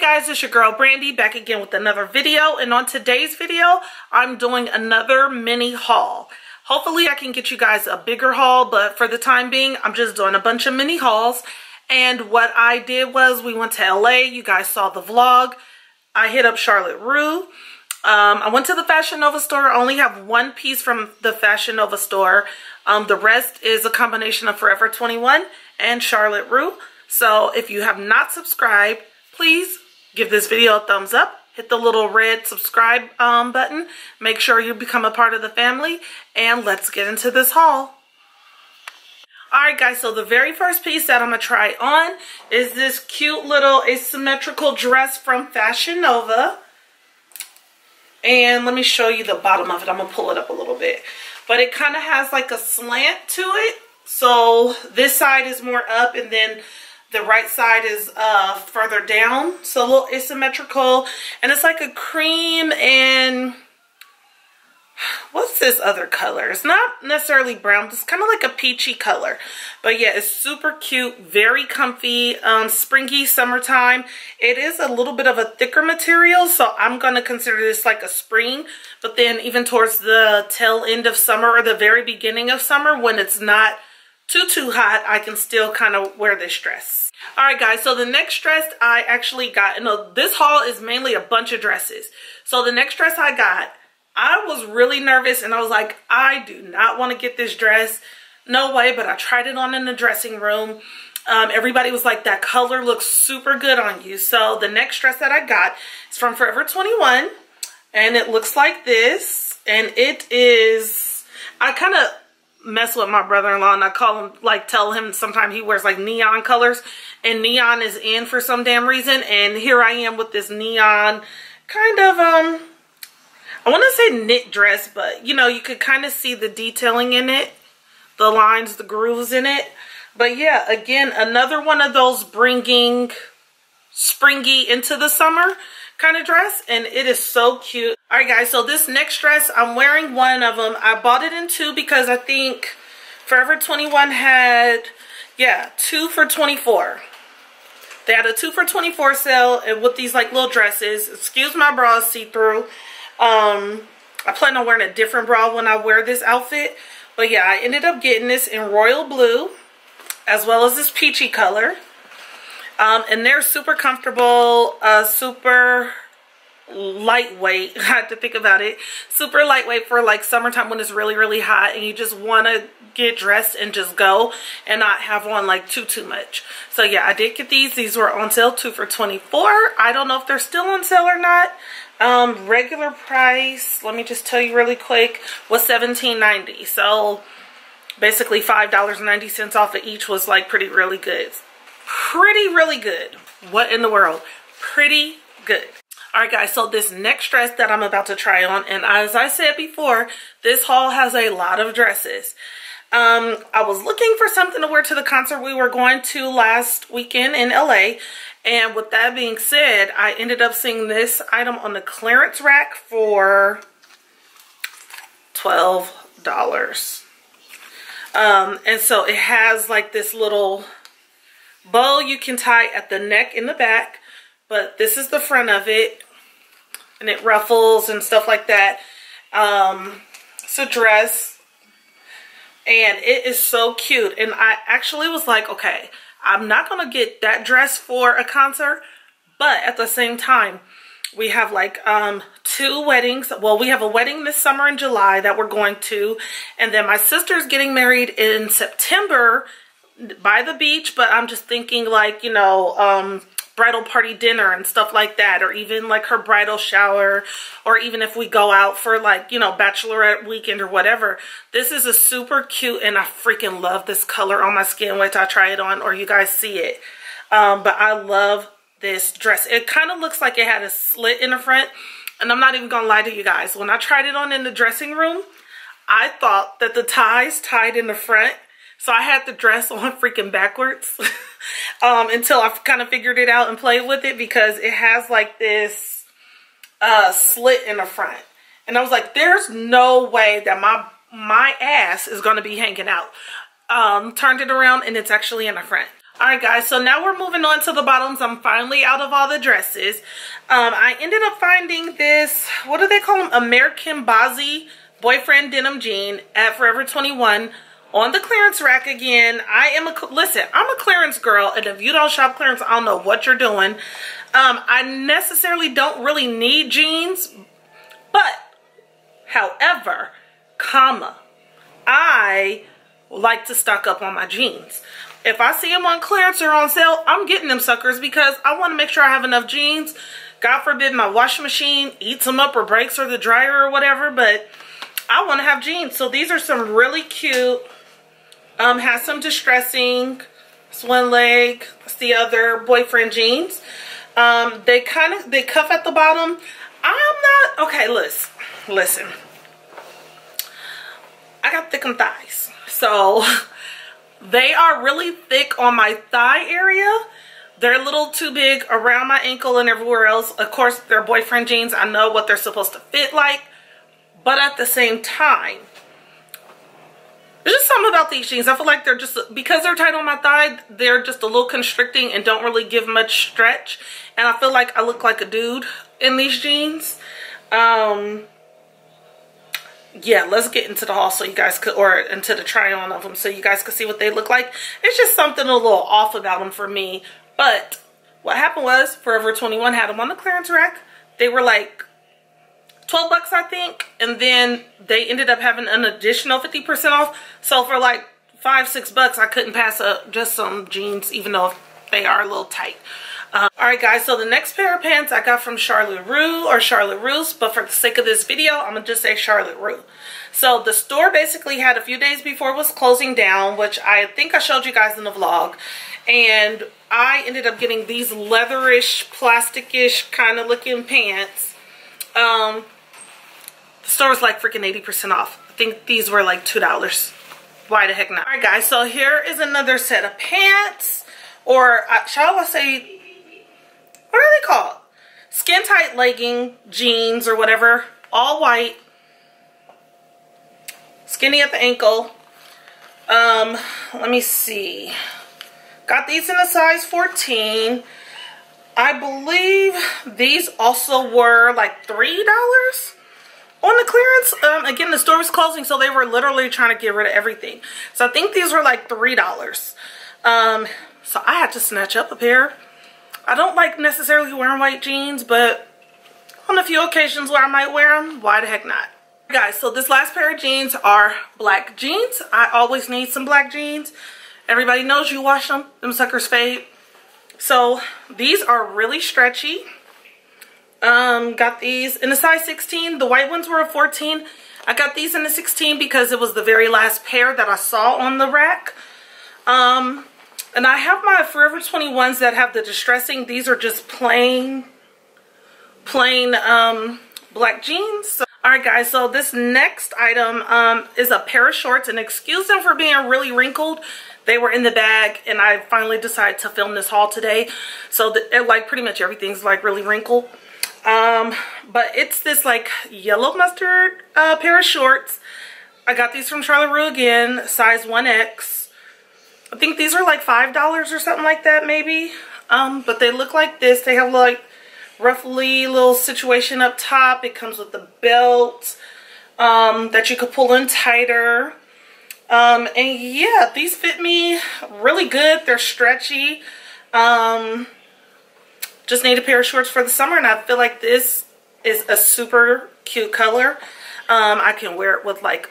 Hey guys, it's your girl Brandy back again with another video, and on today's video I'm doing another mini haul. Hopefully I can get you guys a bigger haul, but for the time being I'm just doing a bunch of mini hauls. And what I did was we went to LA. You guys saw the vlog. I hit up Charlotte Russe. I went to the Fashion Nova store. I only have one piece from the Fashion Nova store. The rest is a combination of Forever 21 and Charlotte Russe. So if you have not subscribed, please give this video a thumbs up, hit the little red subscribe button, make sure you become a part of the family, and let's get into this haul. Alright guys, so the very first piece that I'm going to try on is this cute little asymmetrical dress from Fashion Nova. And let me show you the bottom of it. I'm going to pull it up a little bit. But it kind of has like a slant to it. So this side is more up and then the right side is further down, so a little asymmetrical, and it's like a cream and what's this other color? It's not necessarily brown, but it's kind of like a peachy color. But yeah, it's super cute, very comfy, springy, summertime. It is a little bit of a thicker material, so I'm going to consider this like a spring, but then even towards the tail end of summer or the very beginning of summer when it's not too hot, I can still kind of wear this dress. All right guys, so the next dress I actually got, and this haul is mainly a bunch of dresses. So the next dress I got, I was really nervous and I was like, I do not want to get this dress, no way. But I tried it on in the dressing room. Everybody was like, that color looks super good on you. So the next dress that I got is from Forever 21, and it looks like this, and it is, I kind of mess with my brother-in-law and I call him, like, tell him sometimes he wears like neon colors, and neon is in for some damn reason, and here I am with this neon kind of I want to say knit dress, but you know, you could kind of see the detailing in it, the lines, the grooves in it. But yeah, again, another one of those bringing springy into the summer kind of dress, and it is so cute. All right guys, so this next dress, I'm wearing one of them. I bought it in two because I think Forever 21 had, yeah, 2 for $24. They had a 2 for $24 sale, and with these like little dresses, excuse my bra see-through, I plan on wearing a different bra when I wear this outfit. But yeah, I ended up getting this in royal blue as well as this peachy color. And they're super comfortable, super lightweight. I had to think about it. Super lightweight for like summertime when it's really, really hot and you just want to get dressed and just go and not have on like too much. So yeah, I did get these. These were on sale 2 for $24. I don't know if they're still on sale or not. Regular price, let me just tell you really quick, was $17.90. So basically $5.90 off of each was like really good. What in the world? Pretty good. All right guys, so this next dress that I'm about to try on, and as I said before, this haul has a lot of dresses. I was looking for something to wear to the concert we were going to last weekend in LA, and with that being said, I ended up seeing this item on the clearance rack for $12. And so it has like this little bow you can tie at the neck in the back, but this is the front of it, and it ruffles and stuff like that. It's a dress, and it is so cute. And I actually was like, okay, I'm not gonna get that dress for a concert, but at the same time, we have like two weddings. Well, we have a wedding this summer in July that we're going to, and then my sister's getting married in September by the beach. But I'm just thinking like, you know, bridal party dinner and stuff like that, or even like her bridal shower, or even if we go out for like, you know, bachelorette weekend or whatever. This is a super cute, and I freaking love this color on my skin. Wait till I try it on or you guys see it. But I love this dress. It kind of looks like it had a slit in the front, and I'm not even gonna lie to you guys, when I tried it on in the dressing room, I thought that the ties tied in the front. So I had the dress on freaking backwards until I kind of figured it out and played with it, because it has like this slit in the front. And I was like, there's no way that my ass is going to be hanging out. Turned it around and it's actually in the front. Alright guys, so now we're moving on to the bottoms. I'm finally out of all the dresses. I ended up finding this, what do they call them? American Bosie boyfriend denim jean at Forever 21 on the clearance rack again. Listen, I'm a clearance girl, and if you don't shop clearance, I don't know what you're doing. I necessarily don't really need jeans, but however, I like to stock up on my jeans. If I see them on clearance or on sale, I'm getting them suckers because I want to make sure I have enough jeans. God forbid my washing machine eats them up or breaks, or the dryer or whatever, but I want to have jeans. So these are some really cute, has some distressing, it's one leg, it's the other boyfriend jeans. They cuff at the bottom. Listen, I got thickum thighs, so they are really thick on my thigh area. They're a little too big around my ankle and everywhere else. Of course, they're boyfriend jeans. I know what they're supposed to fit like, but at the same time, there's just something about these jeans. I feel like they're just, because they're tight on my thigh, they're just a little constricting and don't really give much stretch. And I feel like I look like a dude in these jeans. Yeah, let's get into the haul so you guys could, or into the try on of them so you guys could see what they look like. It's just something a little off about them for me. But what happened was Forever 21 had them on the clearance rack. They were like $12, I think. And then they ended up having an additional 50% off. So for like $5, $6, I couldn't pass up just some jeans, even though they are a little tight. Alright guys, so the next pair of pants I got from Charlotte Russe, or Charlotte Russe, but for the sake of this video, I'm going to just say Charlotte Russe. So the store basically had, a few days before it was closing down, which I think I showed you guys in the vlog, and I ended up getting these leatherish, plasticish kind of looking pants. The store was like freaking 80% off. I think these were like $2. Why the heck not? Alright guys, so here is another set of pants, or shall I say, what are they called? Skin tight legging jeans or whatever, all white, skinny at the ankle. Let me see. Got these in a size 14. I believe these also were like $3 on the clearance. Again, the store was closing, so they were literally trying to get rid of everything. So I think these were like $3. So I had to snatch up a pair. I don't like necessarily wearing white jeans, but on a few occasions where I might wear them, why the heck not? Guys, so this last pair of jeans are black jeans. I always need some black jeans. Everybody knows you wash them suckers fade. So these are really stretchy. Got these in a size 16. The white ones were a 14. I got these in a 16 because it was the very last pair that I saw on the rack. And I have my Forever 21s that have the distressing. These are just plain black jeans. So, alright guys, so this next item is a pair of shorts. And excuse them for being really wrinkled. They were in the bag and I finally decided to film this haul today. So like pretty much everything's like really wrinkled. But it's this like yellow mustard pair of shorts. I got these from Charlotte Russe again, size 1X. I think these are like $5 or something like that, maybe. But they look like this. They have like roughly little situation up top. It comes with the belt that you could pull in tighter. And yeah, these fit me really good. They're stretchy. Just need a pair of shorts for the summer, and I feel like this is a super cute color. I can wear it with like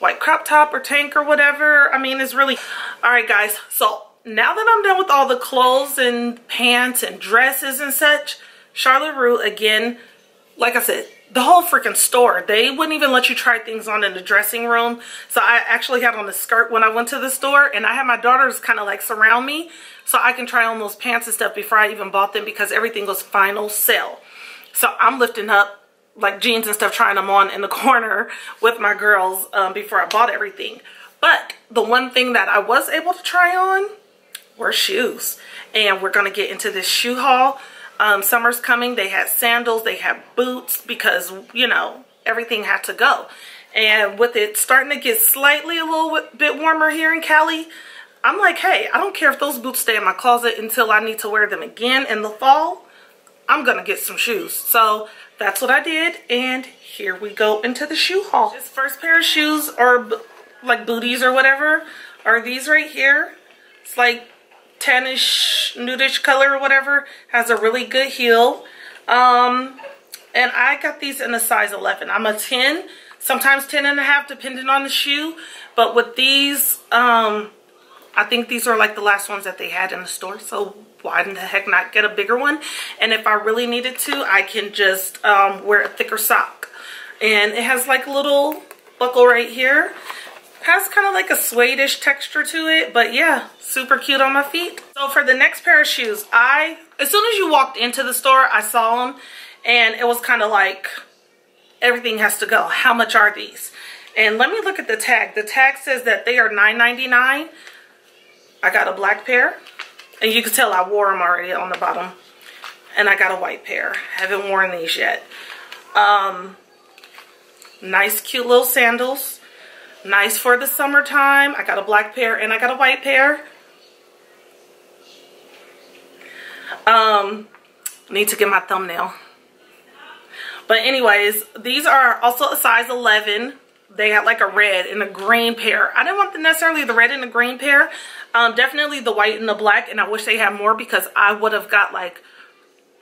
white crop top or tank or whatever. I mean, it's really... Alright guys, so now that I'm done with all the clothes and pants and dresses and such, Charlotte Russe again, like I said, the whole freaking store, they wouldn't even let you try things on in the dressing room. So I actually had on a skirt when I went to the store, and I had my daughters kind of like surround me so I can try on those pants and stuff before I even bought them, because everything was final sale. So I'm lifting up like jeans and stuff, trying them on in the corner with my girls before I bought everything. But the one thing that I was able to try on were shoes. And we're going to get into this shoe haul. Summer's coming. They had sandals. They had boots because, you know, everything had to go. And with it starting to get slightly a little bit warmer here in Cali, I'm like, hey, I don't care if those boots stay in my closet until I need to wear them again in the fall. I'm gonna get some shoes. So that's what I did, and here we go into the shoe haul. This first pair of shoes, or like booties or whatever, are these right here. It's like tannish, nudish color or whatever. Has a really good heel. And I got these in a size 11. I'm a 10, sometimes 10.5 depending on the shoe. But with these, I think these are like the last ones that they had in the store, so why in the heck not get a bigger one? And if I really needed to, I can just wear a thicker sock. And it has like a little buckle right here. Has kind of like a suede-ish texture to it, but yeah, super cute on my feet. So for the next pair of shoes, as soon as you walked into the store, I saw them, and it was kind of like, everything has to go. How much are these? And let me look at the tag. The tag says that they are $9.99. I got a black pair, and you can tell I wore them already on the bottom, and I got a white pair. Haven't worn these yet. Nice cute little sandals, nice for the summertime. I got a black pair and I got a white pair. Need to get my thumbnail, but anyways, these are also a size 11. They had like a red and a green pair. I didn't want necessarily the red and the green pair. Definitely the white and the black. And I wish they had more, because I would have got like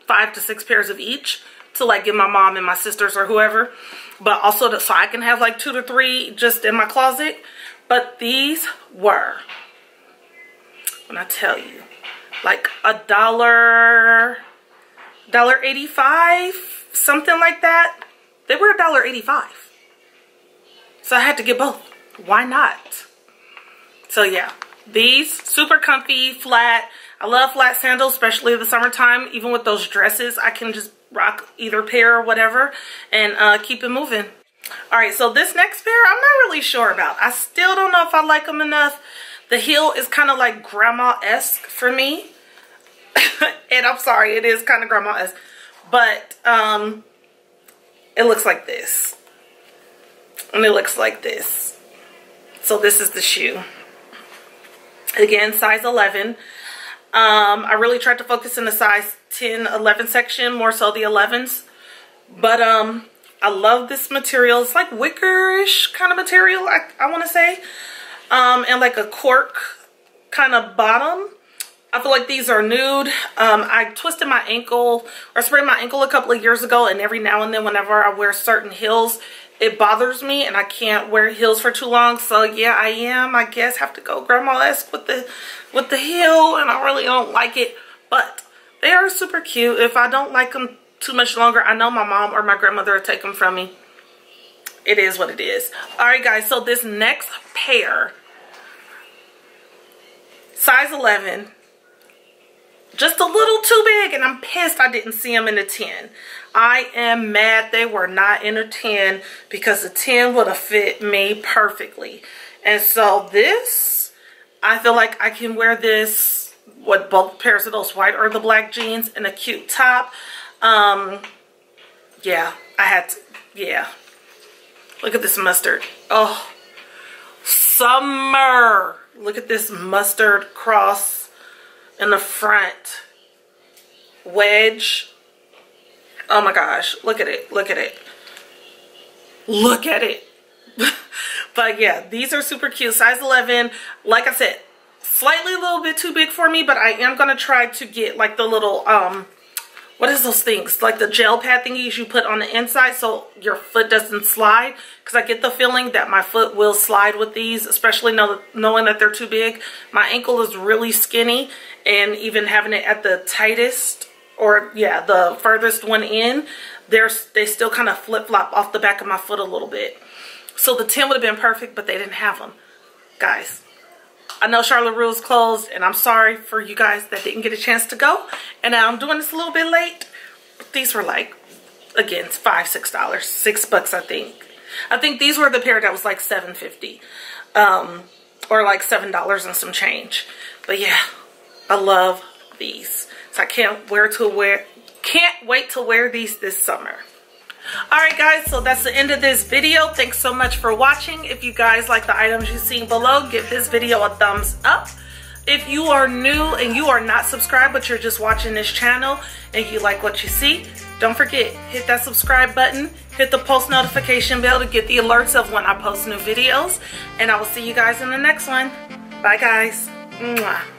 5 to 6 pairs of each to like give my mom and my sisters or whoever. But also so I can have like 2 to 3 just in my closet. But these were, when I tell you, like $1.85, something like that. They were $1.85. So I had to get both. Why not? So yeah, these super comfy, flat. I love flat sandals, especially in the summertime. Even with those dresses, I can just rock either pair or whatever and keep it moving. All right, so this next pair, I'm not really sure about. I still don't know if I like them enough. The heel is kind of like grandma-esque for me. And I'm sorry, it is kind of grandma-esque. But it looks like this. And it looks like this. So this is the shoe. Again, size 11. I really tried to focus in the size 10, 11 section, more so the 11s. But I love this material. It's like wickerish kind of material, I want to say. And like a cork kind of bottom. I feel like these are nude. I twisted my ankle, or sprained my ankle a couple of years ago. And every now and then, whenever I wear certain heels, it bothers me, and I can't wear heels for too long. So yeah, I guess have to go grandma-esque with the heel, and I really don't like it. But they are super cute. If I don't like them too much longer, I know my mom or my grandmother will take them from me. It is what it is. All right, guys, so this next pair, size 11, just a little too big, and I'm pissed I didn't see them in a 10. I am mad they were not in a 10, because a 10 would have fit me perfectly. And so this, I feel like I can wear this with both pairs of those white or the black jeans and a cute top. Yeah, I had to, yeah. Look at this mustard. Oh, summer. Look at this mustard cross in the front wedge. Oh my gosh, look at it, look at it, look at it. But yeah, these are super cute, size 11. Like I said, slightly a little bit too big for me, but I am gonna try to get like the little what is those things, like the gel pad thingies you put on the inside so your foot doesn't slide, because I get the feeling that my foot will slide with these, especially knowing that they're too big. My ankle is really skinny, and even having it at the tightest, or yeah, the furthest one in, they still kind of flip-flop off the back of my foot a little bit. So the 10 would have been perfect, but they didn't have them. Guys, I know Charlotte Russe closed, and I'm sorry for you guys that didn't get a chance to go. And I'm doing this a little bit late. But these were like, again, $5, $6, $6, I think. I think these were the pair that was like $7.50, or like $7 and some change. But yeah, I love these, so I can't wait to wear these this summer. Alright guys, so that's the end of this video. Thanks so much for watching. If you guys like the items you've seen below, give this video a thumbs up. If you are new and you are not subscribed, but you're just watching this channel and you like what you see, don't forget, hit that subscribe button, hit the post notification bell to get the alerts of when I post new videos. And I will see you guys in the next one. Bye guys. Mwah.